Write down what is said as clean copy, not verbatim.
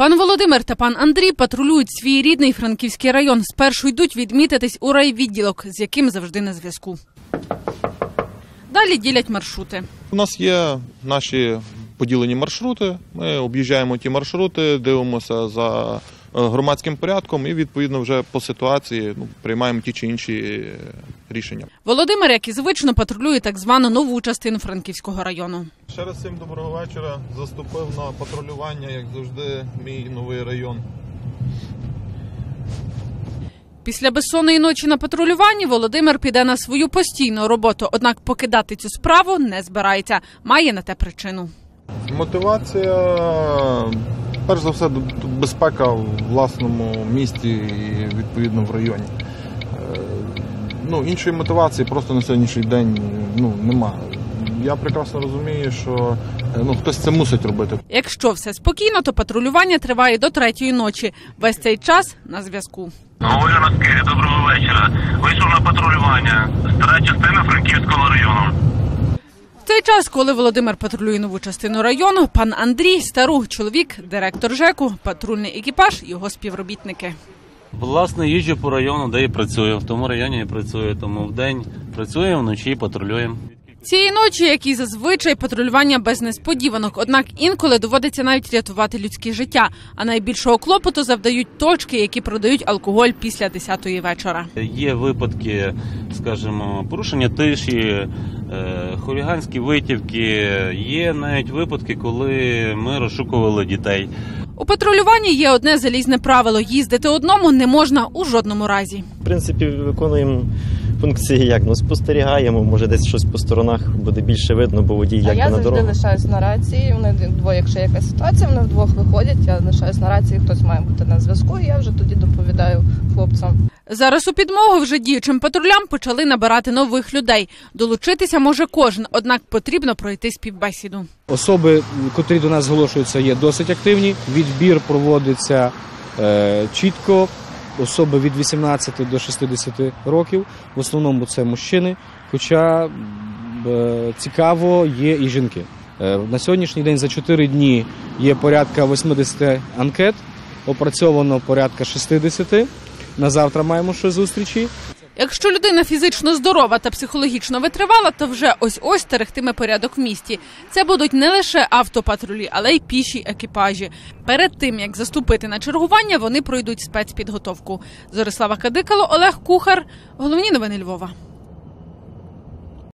Пан Володимир та пан Андрій патрулюють свій рідний Франківський район. Спершу йдуть відмітитись у райвідділок, з яким завжди на зв'язку. Далі ділять маршрути. У нас є наші поділені маршрути. Ми об'їжджаємо ті маршрути, дивимося за громадським порядком і, відповідно, вже по ситуації приймаємо ті чи інші рішення. Володимир, як і звично, патрулює так звану нову частину Франківського району. Ще раз всім доброго вечора. Заступив на патрулювання, як завжди, мій новий район. Після безсонної ночі на патрулюванні Володимир піде на свою постійну роботу, однак покидати цю справу не збирається. Має на те причину. Мотивація, перш за все, безпека в власному місті і, відповідно, в районі. Іншої мотивації просто на сьогоднішній день немає. Я прекрасно розумію, що хтось це мусить робити. Якщо все спокійно, то патрулювання триває до 3-ї ночі. Весь цей час на зв'язку. Олег, доброго вечора. Вийшов на патрулювання. Стара частина Франківського району. В цей час, коли Володимир патрулює нову частину району, пан Андрій – стару, чоловік, директор ЖЕКу, патрульний екіпаж, його співробітники. Власне, їжджу по району, де і працюю. В тому районі і працюю, тому вдень працюємо, вночі патрулюємо. Цієї ночі, як і зазвичай, патрулювання без несподіванок. Однак інколи доводиться навіть рятувати людське життя. А найбільшого клопоту завдають точки, які продають алкоголь після 10-ї вечора. Є випадки, скажімо, порушення тиші, хуліганські витівки. Є навіть випадки, коли ми розшукували дітей. У патрулюванні є одне залізне правило – їздити одному не можна у жодному разі. В принципі, виконуємо функції, спостерігаємо, може десь щось по сторонах буде більше видно, бо водій як на дорогу. А я завжди лишаюсь на рації, вони двоє, якщо є якась ситуація, вони вдвох виходять, я лишаюсь на рації, хтось має бути на зв'язку, і я вже тоді доповідаю хлопцям. Зараз у підмогу вже діючим патрулям почали набирати нових людей. Долучитися може кожен, однак потрібно пройти співбесіду. Особи, котрі до нас зголошуються, є досить активні. Відбір проводиться чітко. Особи від 18 до 60 років. В основному це мужчини, хоча цікаво є і жінки. На сьогоднішній день за 4 дні є порядка 80 анкет, опрацьовано порядка 60. На завтра маємо ще зустрічі. Якщо людина фізично здорова та психологічно витривала, то вже ось-ось терехтиме порядок в місті. Це будуть не лише автопатрулі, але й піші екіпажі. Перед тим, як заступити на чергування, вони пройдуть спецпідготовку. Зорислава Кадикало, Олег Кухар. Головні новини Львова.